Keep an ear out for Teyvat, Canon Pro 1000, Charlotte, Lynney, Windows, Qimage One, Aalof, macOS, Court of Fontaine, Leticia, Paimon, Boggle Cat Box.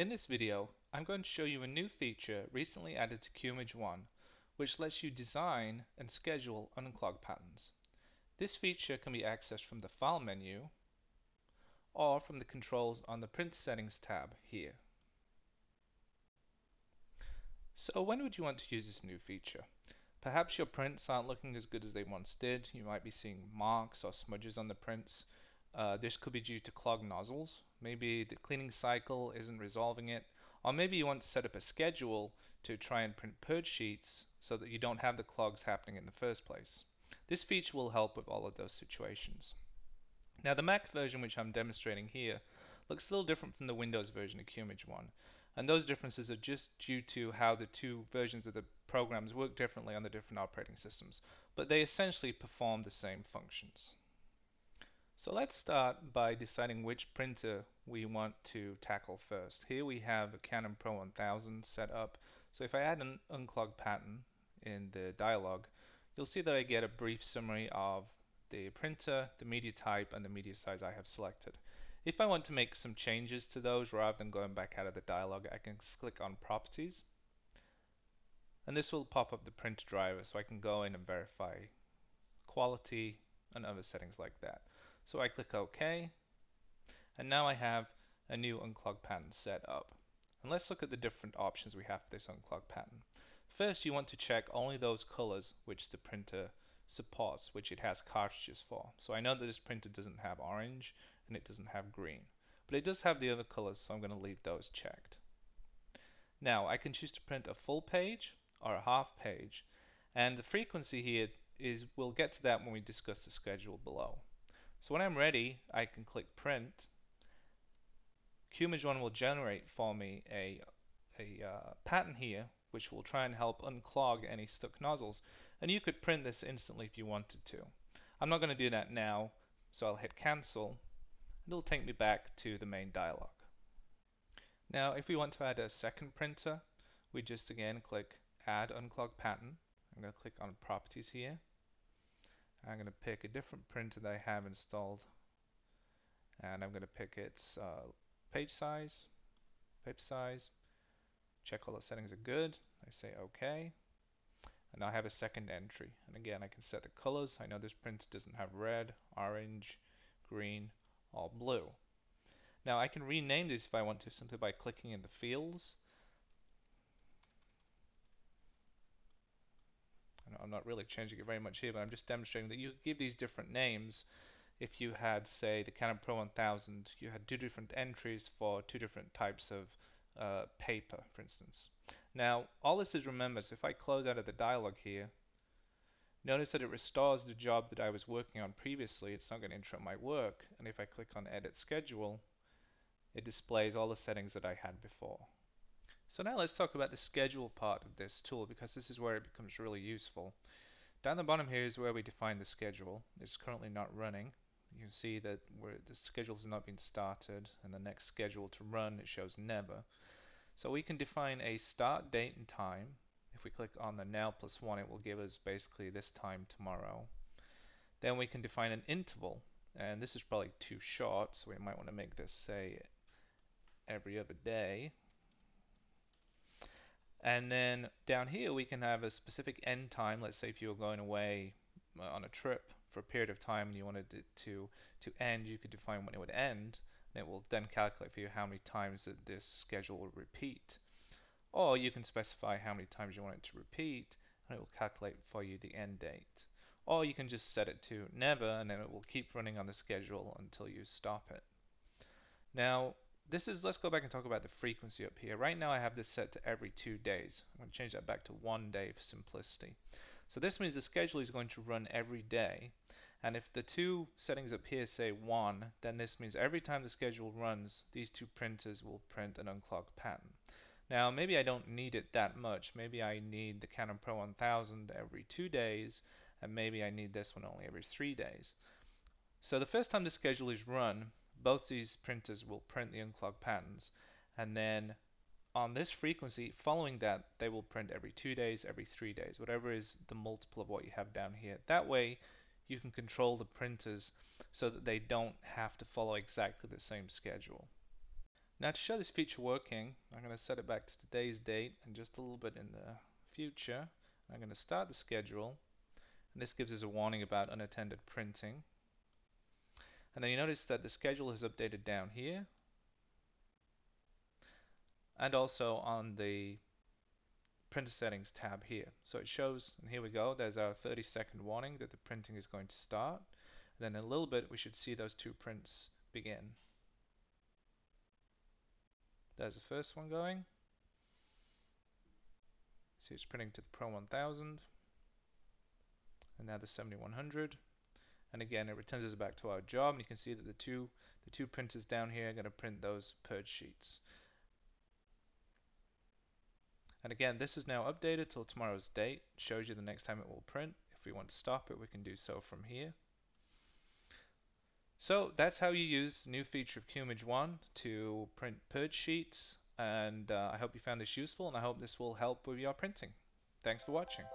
In this video, I'm going to show you a new feature recently added to Qimage One, which lets you design and schedule unclogged patterns. This feature can be accessed from the File menu or from the controls on the Print Settings tab here. So when would you want to use this new feature? Perhaps your prints aren't looking as good as they once did. You might be seeing marks or smudges on the prints. This could be due to clogged nozzles. Maybe the cleaning cycle isn't resolving it. Or maybe you want to set up a schedule to try and print purge sheets so that you don't have the clogs happening in the first place. This feature will help with all of those situations. Now the Mac version, which I'm demonstrating here, looks a little different from the Windows version of Qimage One. And those differences are just due to how the two versions of the programs work differently on the different operating systems. But they essentially perform the same functions. So let's start by deciding which printer we want to tackle first. Here we have a Canon Pro 1000 set up. So if I add an unclogged pattern in the dialog, you'll see that I get a brief summary of the printer, the media type, and the media size I have selected. If I want to make some changes to those rather than going back out of the dialog, I can click on Properties, and this will pop up the printer driver, so I can go in and verify quality and other settings like that. So I click OK, and now I have a new unclogged pattern set up. And let's look at the different options we have for this unclogged pattern. First, you want to check only those colors which the printer supports, which it has cartridges for. So I know that this printer doesn't have orange and it doesn't have green, but it does have the other colors, so I'm going to leave those checked. Now I can choose to print a full page or a half page, and the frequency here is, we'll get to that when we discuss the schedule below. So when I'm ready, I can click print. Qimage One will generate for me a pattern here, which will try and help unclog any stuck nozzles. And you could print this instantly if you wanted to. I'm not going to do that now, so I'll hit cancel. It'll take me back to the main dialog. Now if we want to add a second printer, we just again click Add Unclog Pattern. I'm going to click on Properties here. I'm going to pick a different printer that I have installed, and I'm going to pick its page size, paper size. Check all the settings are good. I say OK, and I have a second entry. And again, I can set the colors. I know this printer doesn't have red, orange, green, or blue. Now I can rename this if I want to, simply by clicking in the fields. I'm not really changing it very much here, but I'm just demonstrating that you give these different names. If you had, say, the Canon Pro 1000, you had two different entries for two different types of paper, for instance. Now, all this is remembered, so if I close out of the dialog here, notice that it restores the job that I was working on previously. It's not going to interrupt my work, and if I click on Edit Schedule, it displays all the settings that I had before. So now let's talk about the schedule part of this tool, because this is where it becomes really useful. Down the bottom here is where we define the schedule. It's currently not running. You can see that the schedule has not been started, and the next schedule to run, it shows never. So we can define a start date and time. If we click on the now plus one, it will give us basically this time tomorrow. Then we can define an interval, and this is probably too short, so we might want to make this, say, every other day. And then down here we can have a specific end time. Let's say if you were going away on a trip for a period of time and you wanted it to end, you could define when it would end, and it will then calculate for you how many times that this schedule will repeat. Or you can specify how many times you want it to repeat, and it will calculate for you the end date. Or you can just set it to never, and then it will keep running on the schedule until you stop it. Now, let's go back and talk about the frequency up here. Right now I have this set to every 2 days. I'm going to change that back to 1 day for simplicity. So this means the schedule is going to run every day. And if the two settings up here say 1, then this means every time the schedule runs, these two printers will print an unclogged pattern. Now maybe I don't need it that much. Maybe I need the Canon Pro 1000 every 2 days, and maybe I need this one only every 3 days. So the first time the schedule is run, both these printers will print the unclogged patterns, and then on this frequency following that they will print every 2 days, every 3 days, whatever is the multiple of what you have down here. That way you can control the printers so that they don't have to follow exactly the same schedule. Now to show this feature working, I'm going to set it back to today's date and just a little bit in the future. I'm going to start the schedule, and this gives us a warning about unattended printing. And then you notice that the schedule has updated down here, and also on the printer settings tab here. So it shows, and here we go, there's our 30-second warning that the printing is going to start. And then in a little bit we should see those two prints begin. There's the first one going. See, it's printing to the Pro 1000, and now the 7100. And again, it returns us back to our job, and you can see that the two printers down here are going to print those purge sheets. And again, this is now updated till tomorrow's date. It shows you the next time it will print. If we want to stop it, we can do so from here. So that's how you use the new feature of Qimage One to print purge sheets. And I hope you found this useful, and I hope this will help with your printing. Thanks for watching.